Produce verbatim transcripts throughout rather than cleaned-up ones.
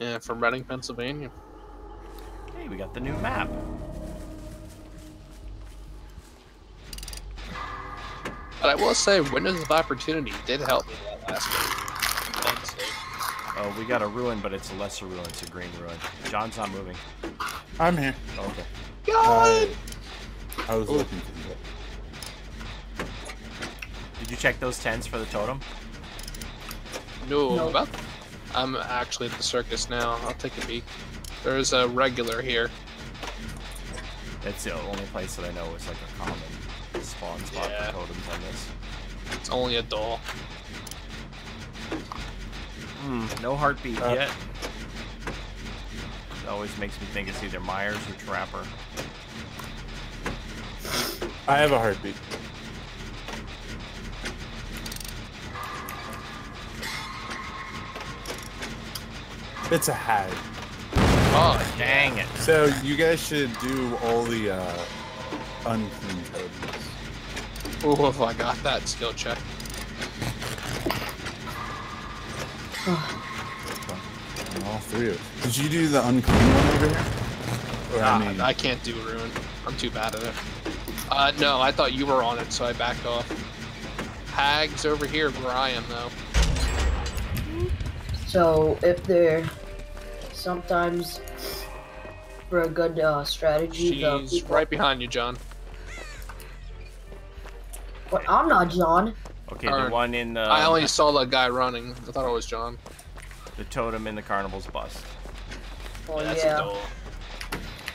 Yeah, from Reading, Pennsylvania. Hey, we got the new map. But I will say, Windows of Opportunity did help me that last week. Thanks, Dave. Oh, we got a ruin, but it's a lesser ruin. It's a green ruin. John's not moving. I'm here. Oh, okay. God! Uh, I was Ooh. looking for you. Did you check those tens for the totem? No. no. Well, I'm actually at the circus now. I'll take a peek. There's a regular here. That's the only place that I know is like a common spawn spot yeah. for totems on this. It's only a doll. Mm, no heartbeat uh, yet. It always makes me think it's either Myers or Trapper. I have a heartbeat. It's a Hag. Oh, dang it. So you guys should do all the uh, unclean totems. Oh, if I got that skill check. All three of them. Did you do the unclean one over here? Or nah, I, mean... I can't do ruin. I'm too bad at it. Uh, no, I thought you were on it, so I backed off. Hag's over here where I am, though. So if they're sometimes for a good uh, strategy, she's people... right behind you, John. But I'm not John. Okay, or, the one in the. I only saw that guy running. I thought it was John. The totem in the carnival's bust. Oh yeah. yeah.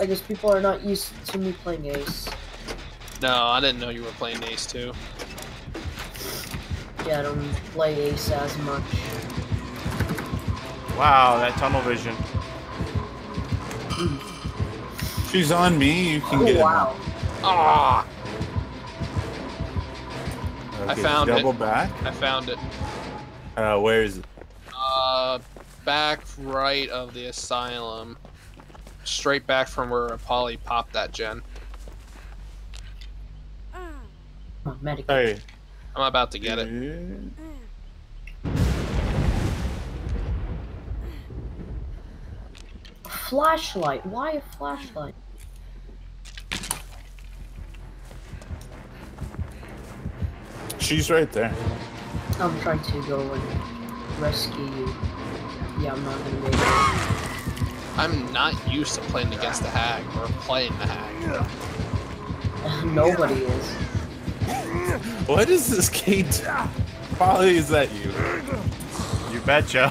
I guess people are not used to me playing Ace. No, I didn't know you were playing Ace too. Yeah, I don't play Ace as much. Wow, that tunnel vision. She's on me. You can oh, get wow. it. Wow. Okay, I found double it. Double back. I found it. Uh, where is it? Uh, back right of the asylum. Straight back from where Polly popped that gen. Oh, medic. Hey. I'm about to get it. A flashlight. Why a flashlight? She's right there. I'm trying to go and rescue you. Yeah, I'm not gonna make it. I'm not used to playing against the Hag or playing the Hag. Nobody is. What is this, Kate? Probably is that you. You betcha.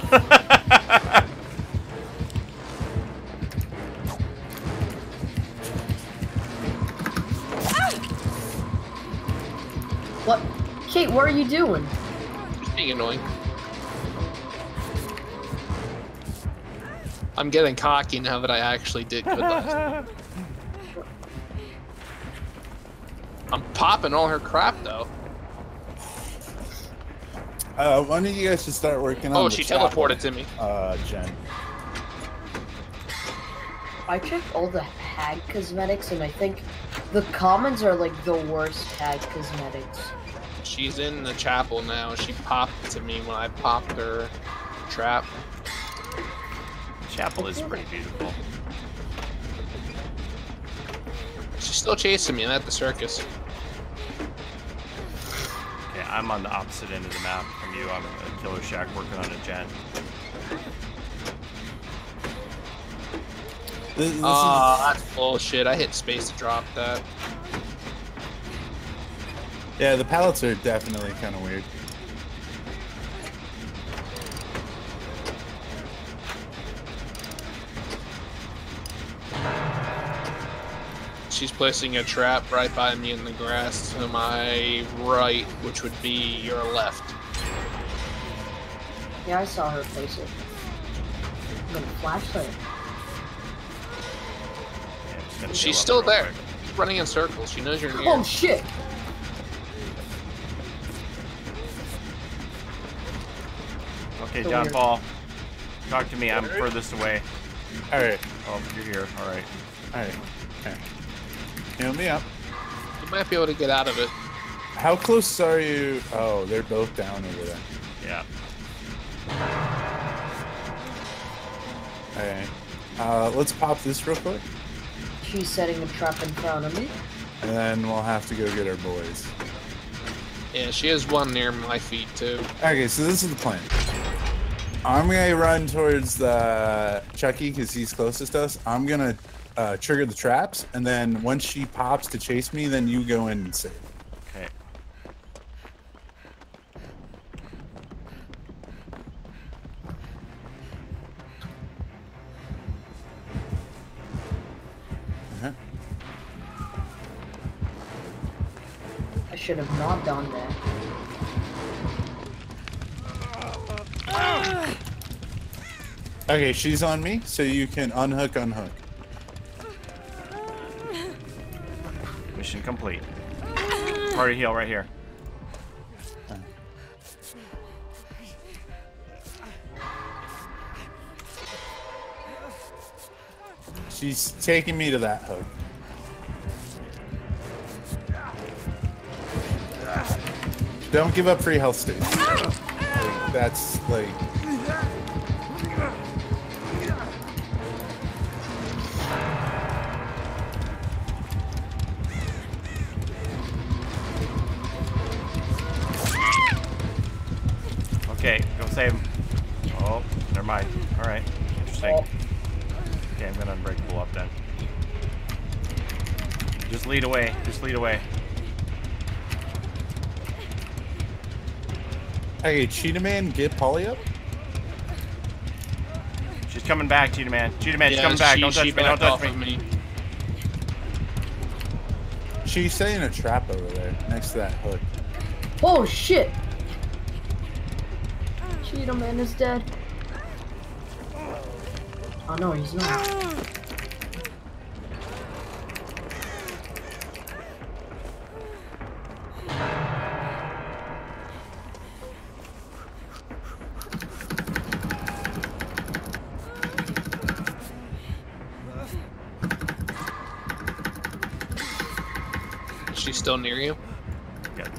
What? Kate, what are you doing? Just being annoying. I'm getting cocky now that I actually did good last time. I'm popping all her crap though. Uh, why don't you guys just start working on? Oh, she teleported to me. Uh, Jen. I checked all the Hag cosmetics, and I think the commons are like the worst Hag cosmetics. She's in the chapel now. She popped to me when I popped her trap. Chapel is pretty beautiful. She's still chasing me, and at the circus. Okay, I'm on the opposite end of the map from you. I'm in a killer shack working on a gen. This, this oh, is... that's bullshit. I hit space to drop that. Yeah, the pallets are definitely kind of weird. She's placing a trap right by me in the grass to my right, which would be your left. Yeah, I saw her place it. I'm gonna flashlight. She's still there. She's running in circles. She knows you're near. Oh shit! Okay, so John Paul, talk to me. I'm furthest away. All right. Oh, you're here. All right. All right. Okay. Heal me up. You might be able to get out of it. How close are you? Oh, they're both down over there. Yeah. Alright. Uh, let's pop this real quick. She's setting the trap in front of me. And then we'll have to go get our boys. Yeah, she has one near my feet, too. Okay, so this is the plan. I'm going to run towards the Chucky because he's closest to us. I'm going to uh, trigger the traps, and then once she pops to chase me, then you go in and save. Okay. Uh-huh. I should have not done that. Okay, she's on me, so you can unhook, unhook. Mission complete. Party heal right here. Uh. She's taking me to that hook. Don't give up free health stage. Like, that's like... Okay, go save him. Oh, never mind. Alright, interesting. Okay, I'm gonna unbreakable up then. Just lead away, just lead away. Okay, Cheetah Man, get Polly up. She's coming back, Cheetah Man. Cheetah Man, yeah, she's coming she, back. Don't touch me, don't touch me. me. She's setting a trap over there, next to that hook. Oh shit! Cheetah Man is dead. Oh no, he's not. Is she still near you?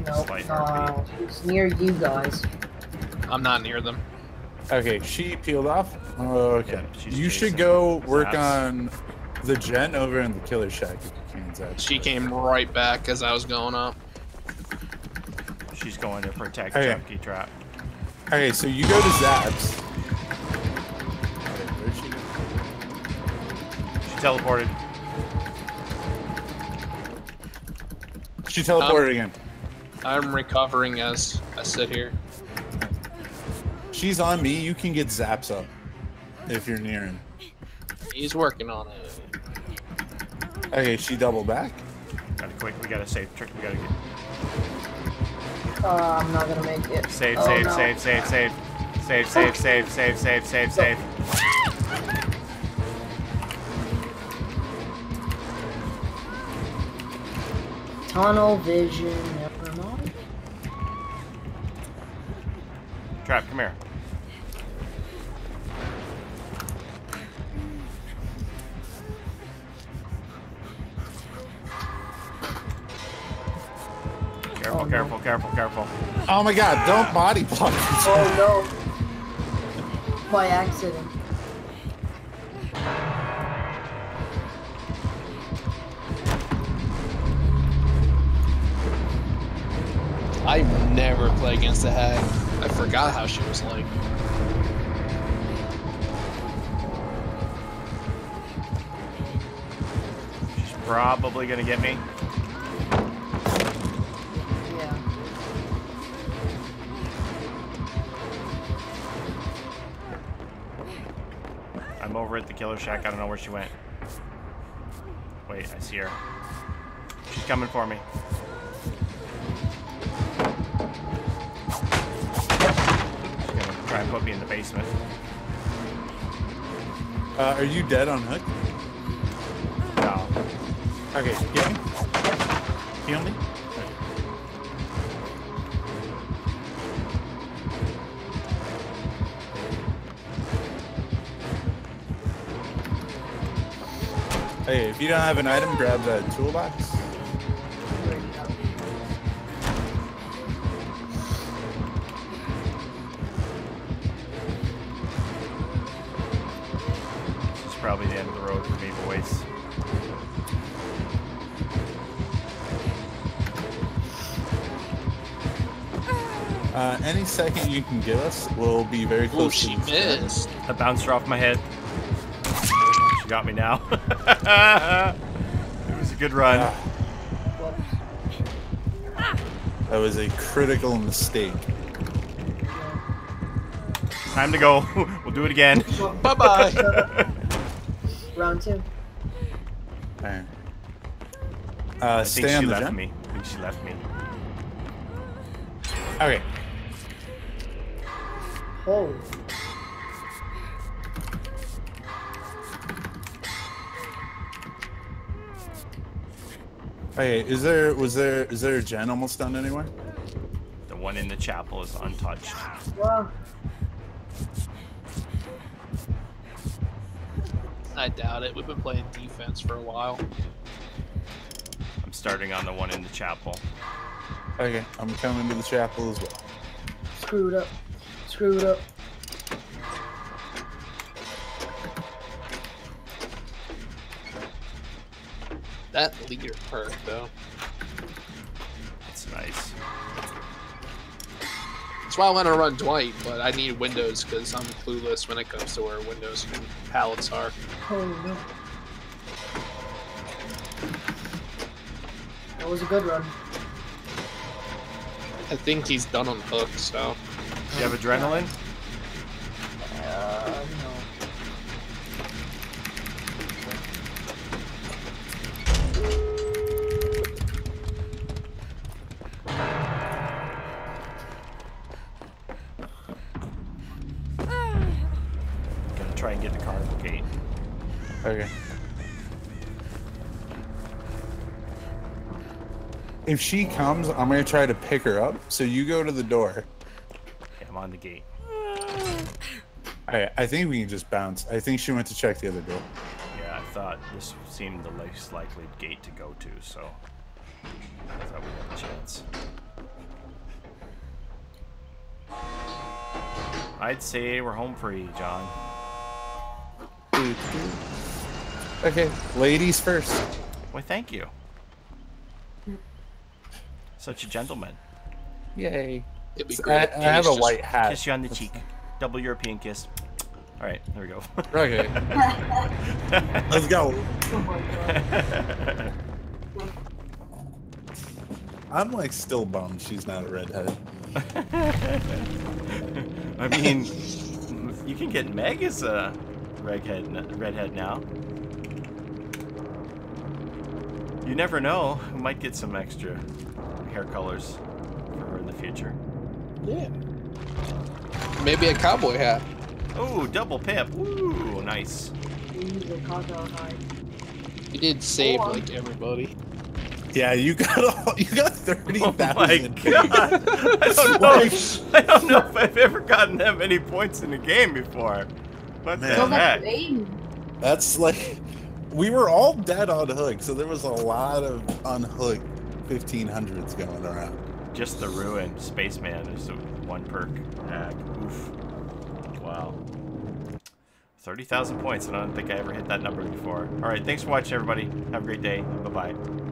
No, uh, she's near you guys. I'm not near them. Okay, she peeled off. Okay. Yeah, you should go work on the gen over in the killer shack if you can. Exactly. She came right back as I was going up. She's going to protect okay. Junkie Trap. Okay, so you go to Zapz. Where'd she go? She teleported. She teleported I'm, again. I'm recovering as I sit here. She's on me. You can get Zapz up if you're near him. He's working on it. Okay, she doubled back. Gotta quick. We gotta save. Trick. We gotta get. Oh, uh, I'm not gonna make it. Save, oh, save, no. save, save, save, save, save, save, save, save, save, save. Tunnel vision. Never mind. Trap, come here. Careful, oh, careful, no. careful, careful. Oh my god, don't body block. Oh no. By accident. I've never played against the Hag. I forgot how she was like. She's probably gonna get me. Over at the killer shack. I don't know where she went. Wait, I see her. She's coming for me. She's gonna try and put me in the basement. Uh, are you dead on hook? No. Okay, get me. Heal me. Hey, if you don't have an item, grab that toolbox. There you go. probably the end of the road for me, boys. Uh, any second you can give us will be very close. Ooh, she missed. I bounced her off my head. She got me now. It was a good run. That was a critical mistake. Time to go. We'll do it again. Bye bye. Round two. Right. Uh, I think she left me. I think she left me. Okay. Oh. Hey, is there was there is there a gen almost done anywhere? The one in the chapel is untouched. Well, I doubt it. We've been playing defense for a while. I'm starting on the one in the chapel. Okay, I'm coming to the chapel as well. Screwed up. Screwed up. That leader perk, though. That's nice. That's why I want to run Dwight, but I need windows because I'm clueless when it comes to where windows and pallets are. Oh, no. That was a good run. I think he's done on hook, so. Do you have adrenaline? Uh, no. Gotta try and get the car in the gate. Okay. If she comes, I'm gonna try to pick her up. So you go to the door. Yeah, I'm on the gate. Alright, I think we can just bounce. I think she went to check the other door. Yeah, I thought this seemed the least likely gate to go to, so I thought we had a chance. I'd say we're home free, John. Okay, ladies first. Why, thank you. Such a gentleman. Yay. It'd be great. I, I have a white hat. Kiss you on the cheek. Double European kiss. All right, there we go. Okay. Let's go. Oh my God. I'm like still bummed she's not a redhead. I mean, you can get Meg as a redhead, redhead now. You never know. We might get some extra hair colors for her in the future. Yeah. Maybe a cowboy hat. Oh, double pimp. Ooh, nice. You did save oh, like everybody. Yeah, you got all, you got thirty thousand. Oh my God! I don't know. If, I don't know if I've ever gotten that many points in a game before. What Man. the heck? That's like we were all dead on hook, so there was a lot of unhooked fifteen hundreds going around. Just the ruin. Spaceman is the one perk. Hag. Oof. Wow. thirty thousand points, and I don't think I ever hit that number before. Alright, thanks for watching, everybody. Have a great day. Bye-bye.